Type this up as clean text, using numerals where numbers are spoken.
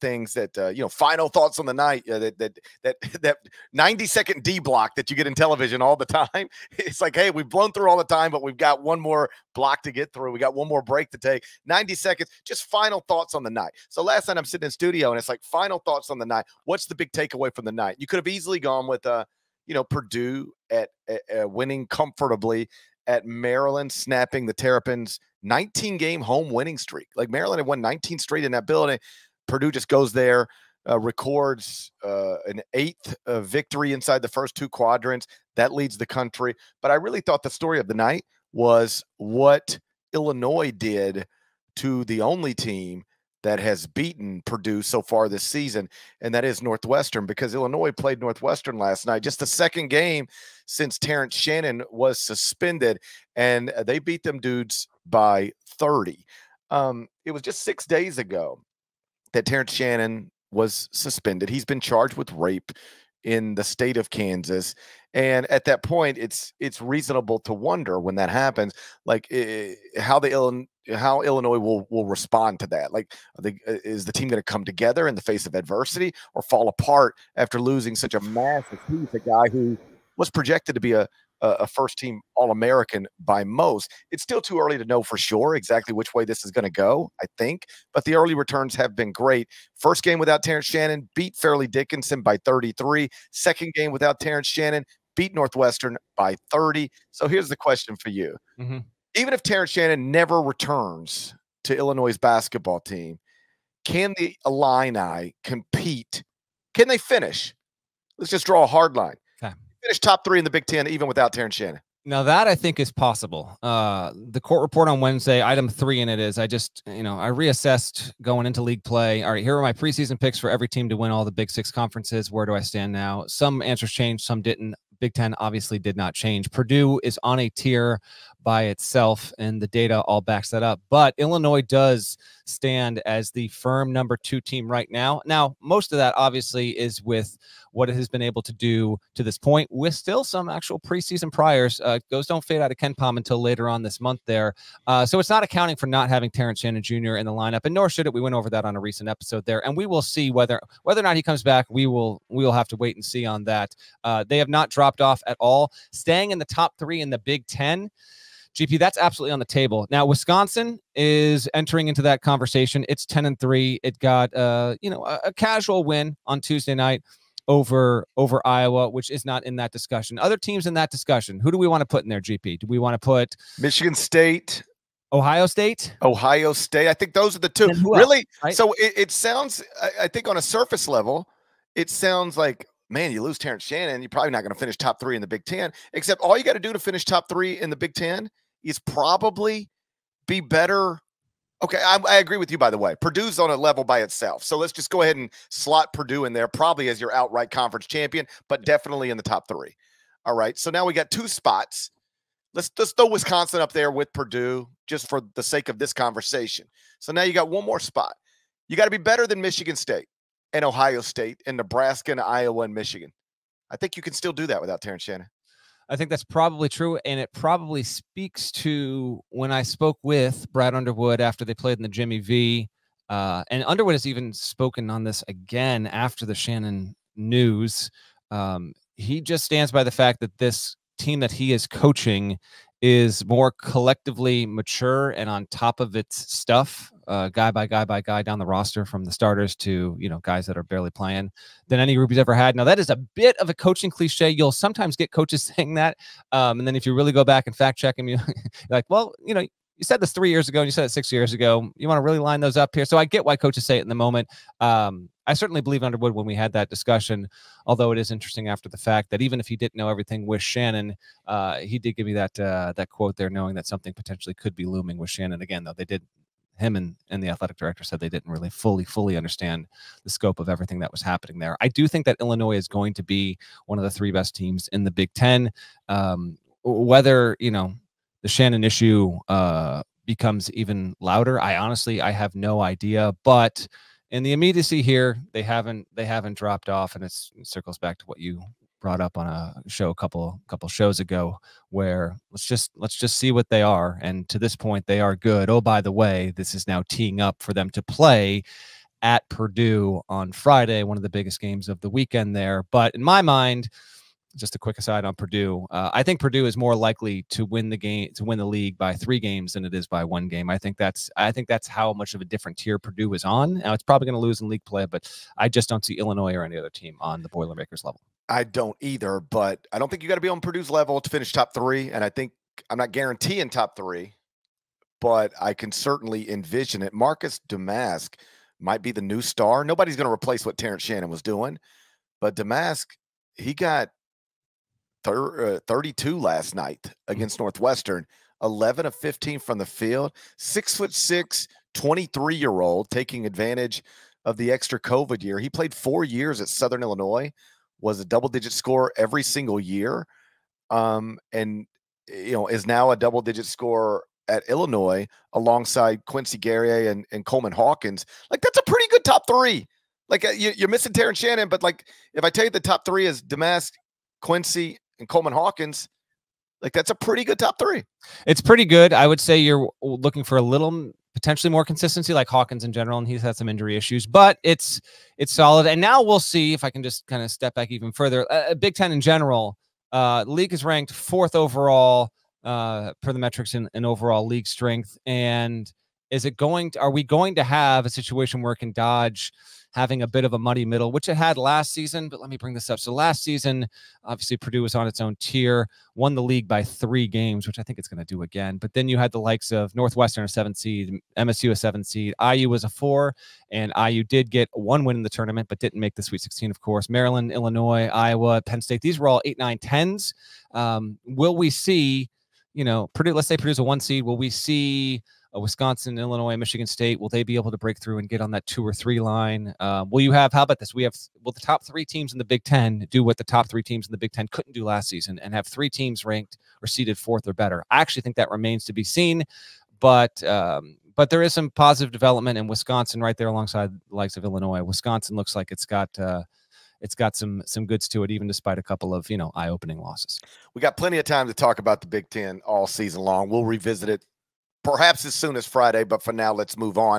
things that, you know, final thoughts on the night, that 90-second D block that you get in television all the time. It's like, hey, we've blown through all the time, but we've got one more block to get through. We got one more break to take. 90 seconds, just final thoughts on the night. So last night I'm sitting in studio and it's like, final thoughts on the night. What's the big takeaway from the night? You could have easily gone with, you know, Purdue at winning comfortably at Maryland, snapping the Terrapins' 19-game home winning streak. Like, Maryland had won 19 straight in that building. Purdue just goes there, records an eighth victory inside the first two quadrants. That leads the country. But I really thought the story of the night was what Illinois did to the only team that has beaten Purdue so far this season, and that is Northwestern, because Illinois played Northwestern last night, just the second game since Terrence Shannon was suspended, and they beat them dudes by 30. It was just 6 days ago that Terrence Shannon was suspended. He's been charged with rape in the state of Kansas. And at that point, it's reasonable to wonder, when that happens, like, how Illinois will respond to that. Like, is the team going to come together in the face of adversity, or fall apart after losing such a massive piece, a guy who was projected to be a first-team All-American by most? It's still too early to know for sure exactly which way this is going to go, I think, but the early returns have been great. First game without Terrence Shannon, beat Fairleigh Dickinson by 33. Second game without Terrence Shannon, beat Northwestern by 30. So here's the question for you. Mm-hmm. Even if Terrence Shannon never returns to Illinois' basketball team, can the Illini compete? Can they finish? Let's just draw a hard line. Finish top three in the Big Ten, even without Terrence Shannon. Now that, I think, is possible. The court report on Wednesday, item 3 in it is, I just, you know, I reassessed going into league play. All right, here are my preseason picks for every team to win all the Big Six conferences. Where do I stand now? Some answers changed, some didn't. Big Ten obviously did not change. Purdue is on a tier by itself, and the data all backs that up. But Illinois does stand as the firm number 2 team right now. Now, most of that obviously is with what it has been able to do to this point, with still some actual preseason priors. Those don't fade out of Kenpom until later on this month there. So it's not accounting for not having Terrence Shannon Jr. in the lineup, and nor should it. We went over that on a recent episode there, and we will see whether or not he comes back. We will have to wait and see on that. They have not dropped off at all, staying in the top 3 in the Big Ten. GP, that's absolutely on the table. Now, Wisconsin is entering into that conversation. It's 10-3. It got, you know, a casual win on Tuesday night over Iowa, which is not in that discussion. Other teams in that discussion, who do we want to put in there, GP? Do we want to put Michigan State, Ohio State? Ohio State. I think those are the two. Really? Else, right? So it sounds, I think on a surface level, it sounds like, man, you lose Terrence Shannon, you're probably not going to finish top 3 in the Big Ten, except all you got to do to finish top 3 in the Big Ten is probably be better. Okay, I agree with you, by the way. Purdue's on a level by itself. So let's just go ahead and slot Purdue in there, probably as your outright conference champion, but definitely in the top 3. All right, so now we got 2 spots. Let's throw Wisconsin up there with Purdue just for the sake of this conversation. So now you got one more spot. You got to be better than Michigan State and Ohio State and Nebraska and Iowa and Michigan. I think you can still do that without Terrence Shannon. I think that's probably true, and it probably speaks to when I spoke with Brad Underwood after they played in the Jimmy V, and Underwood has even spoken on this again after the Shannon news. He just stands by the fact that this team that he is coaching is more collectively mature and on top of its stuff, guy by guy by guy down the roster, from the starters to, you know, guys that are barely playing, than any group he's ever had. Now, that is a bit of a coaching cliche. You'll sometimes get coaches saying that, and then if you really go back and fact check him, you're like, well, you know, you said this 3 years ago and you said it 6 years ago. You want to really line those up here. So I get why coaches say it in the moment. I certainly believe Underwood when we had that discussion, although it is interesting after the fact that even if he didn't know everything with Shannon, he did give me that that quote there, knowing that something potentially could be looming with Shannon. Again, though, they did, him and the athletic director said they didn't really fully understand the scope of everything that was happening there. I do think that Illinois is going to be one of the 3 best teams in the Big Ten. Whether, you know, the Shannon issue becomes even louder, I honestly have no idea, but in the immediacy here, they haven't dropped off, and it circles back to what you brought up on a show a couple shows ago, where let's just see what they are. And to this point, they are good. Oh, by the way, this is now teeing up for them to play at Purdue on Friday, one of the biggest games of the weekend there. But in my mind, just a quick aside on Purdue, I think Purdue is more likely to win the game, to win the league by 3 games than it is by 1 game. I think that's how much of a different tier Purdue is on. Now, it's probably going to lose in league play, but I just don't see Illinois or any other team on the Boilermakers level. I don't either, but I don't think you got to be on Purdue's level to finish top 3. And I think I'm not guaranteeing top 3, but I can certainly envision it. Marcus Domask might be the new star. Nobody's going to replace what Terrence Shannon was doing, but Domask, he got 32 last night against Northwestern, 11 of 15 from the field, 6'6", 23-year-old, taking advantage of the extra COVID year. He played 4 years at Southern Illinois, was a double-digit scorer every single year, and you know, is now a double-digit scorer at Illinois alongside Quincy Guerrier and Coleman Hawkins. Like, that's a pretty good top 3. Like, you're missing Terrence Shannon, but like, if I tell you the top 3 is Domask, Quincy, and Coleman Hawkins, like, that's a pretty good top 3. It's pretty good. I would say you're looking for a little potentially more consistency, like Hawkins in general, and he's had some injury issues, but it's solid. And now we'll see if I can just kind of step back even further. Big Ten in general, league is ranked 4th overall per the metrics in overall league strength. And are we going to have a situation where it can dodge having a bit of a muddy middle, which it had last season? But let me bring this up. So last season, obviously Purdue was on its own tier, won the league by 3 games, which I think it's going to do again. But then you had the likes of Northwestern, a 7 seed, MSU, a 7 seed, IU was a 4, and IU did get 1 win in the tournament, but didn't make the Sweet 16, of course. Maryland, Illinois, Iowa, Penn State, these were all 8, 9, 10s. Will we see, you know, Purdue, let's say Purdue's a 1 seed, will we see Wisconsin, Illinois, Michigan State, will they be able to break through and get on that 2 or 3 line? How about this? Will the top 3 teams in the Big Ten do what the top 3 teams in the Big Ten couldn't do last season and have 3 teams ranked or seeded 4th or better? I actually think that remains to be seen, but there is some positive development in Wisconsin right there alongside the likes of Illinois. Wisconsin looks like it's got some goods to it, even despite a couple of, you know, eye-opening losses. We got plenty of time to talk about the Big Ten all season long. We'll revisit it perhaps as soon as Friday, but for now, let's move on.